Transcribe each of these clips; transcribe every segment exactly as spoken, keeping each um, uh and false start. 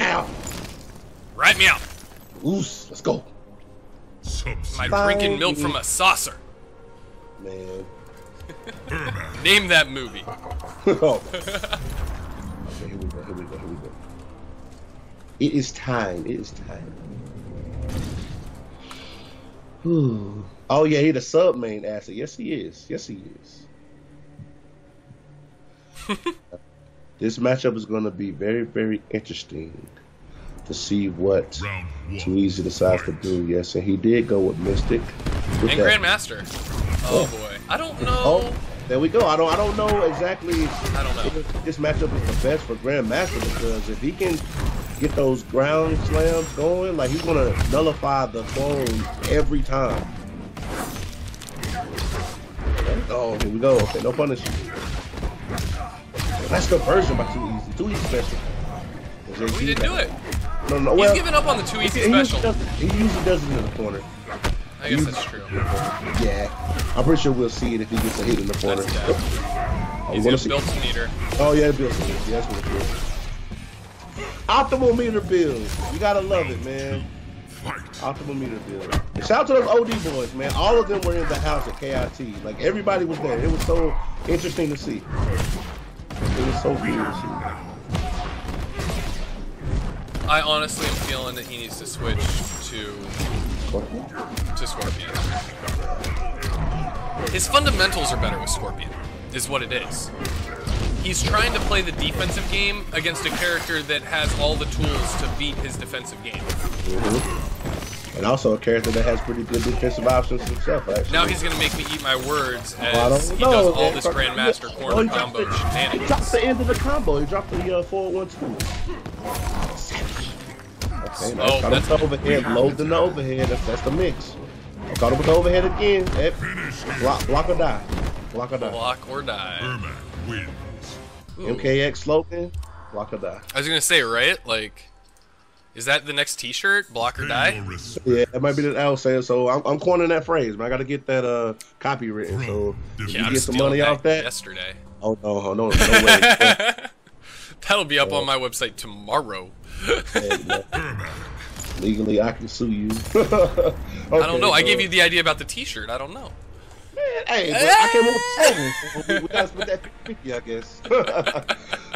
Ow! Ride me out. Oos, let's go. My drinking milk from a saucer. Man. Name that movie. Oh. Okay, here we go, here we go, here we go. It is time, it is time. Whew. Oh yeah, he's a sub main acid. Yes he is, yes he is. This matchup is going to be very, very interesting to see what two E Z decides to do. Yes, and he did go with Mystic. With and that. Grandmaster. Oh, oh boy, I don't know. Oh, there we go. I don't. I don't know exactly. I don't know. If this matchup is the best for Grandmaster because if he can get those ground slams going, like he's gonna nullify the phone every time. Oh, here we go. Okay, no punishment. That's the version by two E Z. two E Z special. We didn't do it. No, no, well, he's giving up on the two E Z special. He usually, he usually does it in the corner. I guess that's true. Yeah. I'm pretty sure we'll see it if he gets a hit in the corner. That's oh, he's gonna build some meter. Oh, yeah, build some meter. Yeah, that's what it is. Optimal meter build. You gotta love it, man. Optimal meter build. Shout out to those O D boys, man. All of them were in the house at K I T. Like, everybody was there. It was so interesting to see. It was so weird. I honestly am feeling that he needs to switch to Scorpion. To Scorpion. His fundamentals are better with Scorpion, is what it is. He's trying to play the defensive game against a character that has all the tools to beat his defensive game. Mm-hmm. And also a character that has pretty good defensive options himself, actually. Now he's going to make me eat my words as he does all this Grandmaster corner combo shenanigans. He dropped the end of the combo. He dropped the uh, four one two. Okay, nice. Got him with the overhead. Load the overhead. That's, that's the mix. Got him with the overhead again. Yep. Block, block or die. Block or die. Block or die. Wins. M K X slogan. Block or die. I was gonna say, right? Like, is that the next T-shirt? Block or die. Yeah, that might be the I'll say. So I'm, I'm coining that phrase, but I gotta get that uh copywritten. So if yeah, you get some money that off that. Yesterday. Oh no, no, no way. That'll be up oh. on my website tomorrow. Legally, I can sue you. Okay, I don't know. So. I gave you the idea about the T-shirt. I don't know. Man, hey, but I came up with seven. We gotta split that fifty, I guess.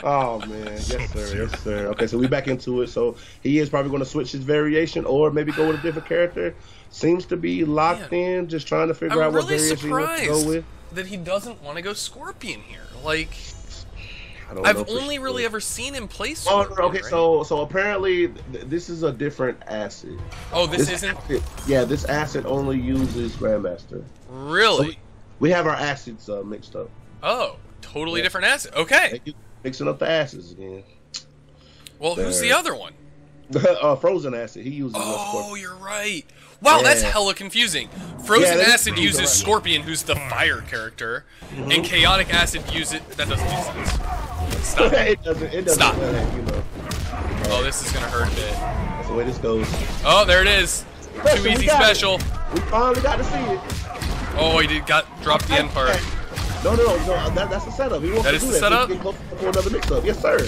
Oh man, yes sir, yes sir. Okay, so we back into it. So he is probably going to switch his variation, or maybe go with a different character. Seems to be locked man. in, just trying to figure I'm out really what variation he wants to go with. That he doesn't want to go Scorpion here, like. I've only sure. really ever seen him play Scorpion. Oh, okay, right? so so apparently th this is a different acid. Oh, this, this isn't. Acid, yeah, this acid only uses Grandmaster. Really? So we, we have our acids uh, mixed up. Oh, totally yeah. different acid. Okay. Mixing up the acids again. Well, there. Who's the other one? uh, Frozen Acid. He uses. Oh, you're right. Wow, yeah. That's hella confusing. Frozen yeah, Acid uses right. Scorpion, who's the fire character, mm-hmm. and Chaotic Acid uses. That doesn't make sense. Stop. It doesn't, it doesn't Stop. Matter, you know. Oh, this is gonna hurt a bit. That's the way this goes. Oh, there it is. two E Z special. It. We finally got to see it. Oh, he did got dropped the end part. No, no, no. no that, that's the setup. He wants that to is do the that. setup. He close for another mix up. Yes, sir.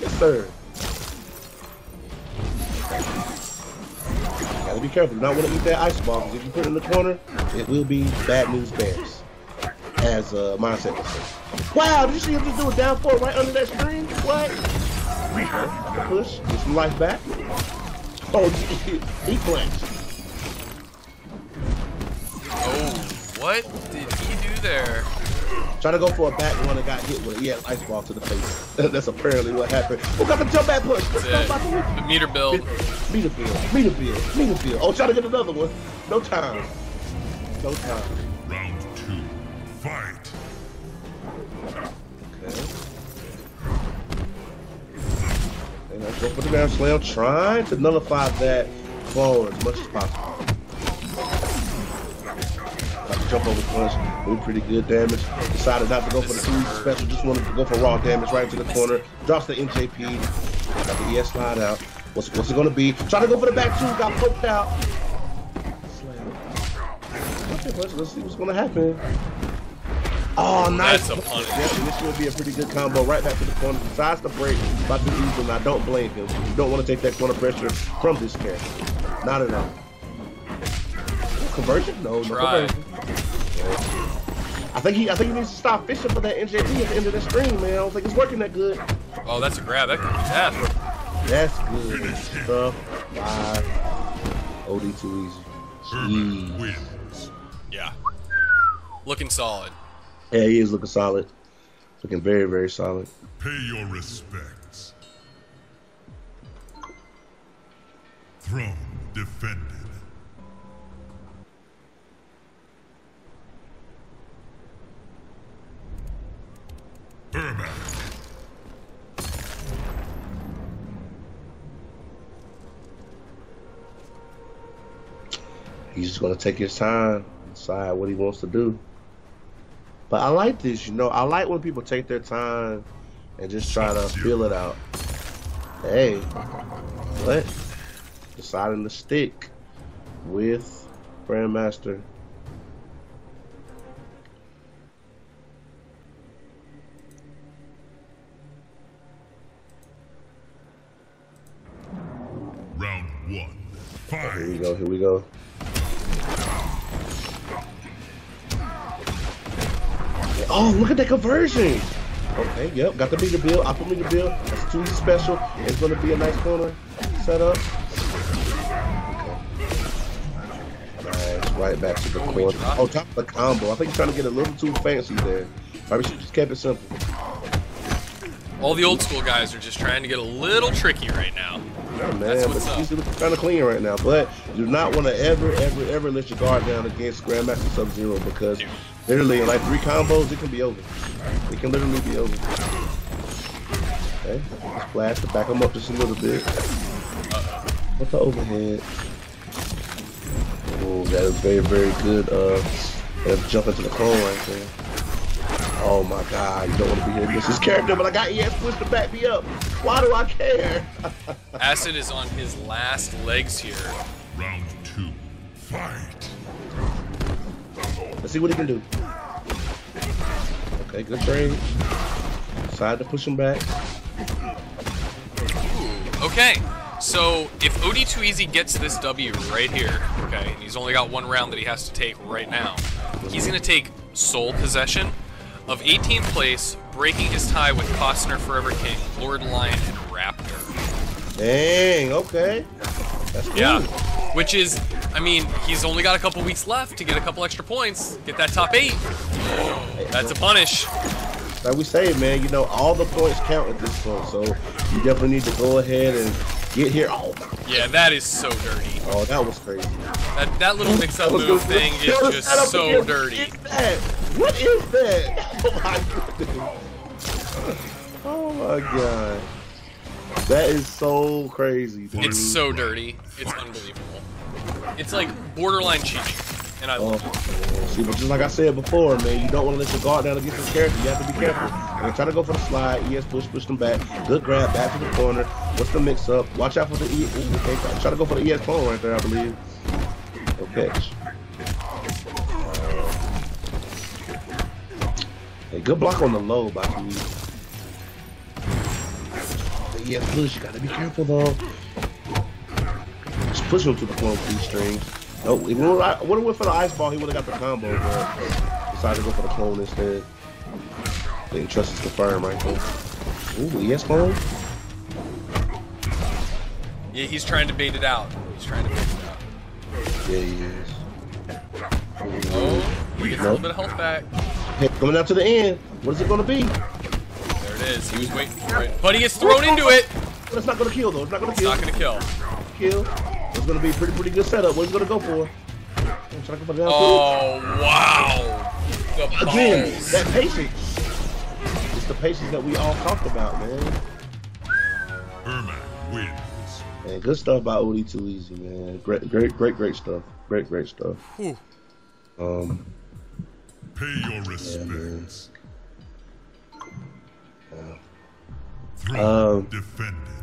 Yes, sir. You gotta be careful. You don't want to eat that ice ball because if you put it in the corner, it will be bad news bears. As a uh, mindset. Wow, did you see him just do a down forward right under that screen? What? Push, get some life back. Oh, he flinched. Oh, what did he do there? Trying to go for a back one and got hit with it. He had an ice ball to the face. That's apparently what happened. Oh, got the jump back push. The meter build. Meter build, meter build, meter build. Oh, trying to get another one. No time. No time. Round two. Fight. Okay. And I go for the ground slam, trying to nullify that forward as much as possible. Got to jump over the punch, doing pretty good damage. Decided not to go for the two special, just wanted to go for raw damage right into the corner. Drops the M J P. Got the E S slide out. What's, what's it gonna be? Trying to go for the back two, got poked out. Slam. Okay, let's, let's see what's gonna happen. Oh, nice. That's a punish. This would be a pretty good combo. Right back to the corner. Decides to break by two E Z, and I don't blame him. You don't want to take that corner pressure from this character. Not at all. Conversion? No, no conversion. I think he I think he needs to stop fishing for that N J P at the end of the stream, man. I don't think it's working that good. Oh, that's a grab. That could be death. That's good stuff. Live. O D two E Z. Jeez. Wins. Yeah. Looking solid. Yeah, he is looking solid. Looking very, very solid. Pay your respects. Throne defended. Burma. He's just gonna take his time, decide what he wants to do. But I like this, you know. I like when people take their time and just try to feel it out. Hey, what? Deciding to stick with Grandmaster. Round one. Fight. Here we go. Here we go. Oh, look at that conversion! Okay, yep, got the bigger bill. I put me the bill. That's too special. It's gonna be a nice corner setup. Okay. Nice, right back to the corner. Oh, top of the combo. I think you're trying to get a little too fancy there. Probably should just keep it simple. All the old school guys are just trying to get a little tricky right now. Yeah, man, that's what's but he's up. Kind of clean right now. But you do not want to ever, ever, ever let your guard down against Grandmaster Sub-Zero because. Dude. Literally, in like three combos, it can be over. It can literally be over. Okay, flash to back him up just a little bit. What's the overhead? Oh, that is very, very good. Uh, jump into the cone right there. Oh my God, you don't want to be here against this character, but I got E S pushed to back me up. Why do I care? Acid is on his last legs here. Round two, fight. Let's see what he can do. Okay, good trade. Decide to push him back. Ooh, okay, so if O D two E Z gets this W right here, okay, and he's only got one round that he has to take right now, he's going to take sole possession of eighteenth place, breaking his tie with Costner, Forever King, Lord Lion, and Raptor. Dang, okay. That's cool. Yeah, which is... I mean, he's only got a couple weeks left to get a couple extra points, get that top eight. Oh, that's a punish. Like we say, man, you know, all the points count at this point, so you definitely need to go ahead and get here. Oh, yeah, that is so dirty. Oh, that was crazy. That that little mix-up move thing is just so dirty. What is that? What is that? Oh my goodness. Oh my God. That is so crazy, dude. It's so dirty. It's unbelievable. It's like borderline cheating, and I love it. See, but just like I said before, man, you don't want to let your guard down against this character. You have to be careful. And try to go for the slide. E S push, push them back. Good grab, back to the corner. What's the mix-up? Watch out for the E S. Ooh, okay, try to go for the E S phone right there, I believe. Okay. Hey, good block on the low by two E Z. The E S push, you gotta be careful though. Just push him to the corner with these strings. Nope, if we would have went for the ice ball, he would have got the combo, but decided to go for the clone instead. Didn't trust his confirm right there. Ooh, yes, clone? Yeah, he's trying to bait it out. He's trying to bait it out. Yeah, he is. Oh, he gets nope. a little bit of health back. Hey, coming out to the end, what is it going to be? There it is, he was waiting for it. But he gets thrown into it! But it's not going to kill, though. It's not going to kill. It's not going to kill. Kill. It's gonna be a pretty, pretty good setup. What are you gonna go for? I'm trying to go for oh, wow. The Again, balls. That patience. It's the patience that we all talked about, man. Burma wins. And good stuff by O D two E Z, man. Great, great, great, great stuff. Great, great stuff. Whew. Um. Pay your respects. Yeah, yeah. Um. Defended.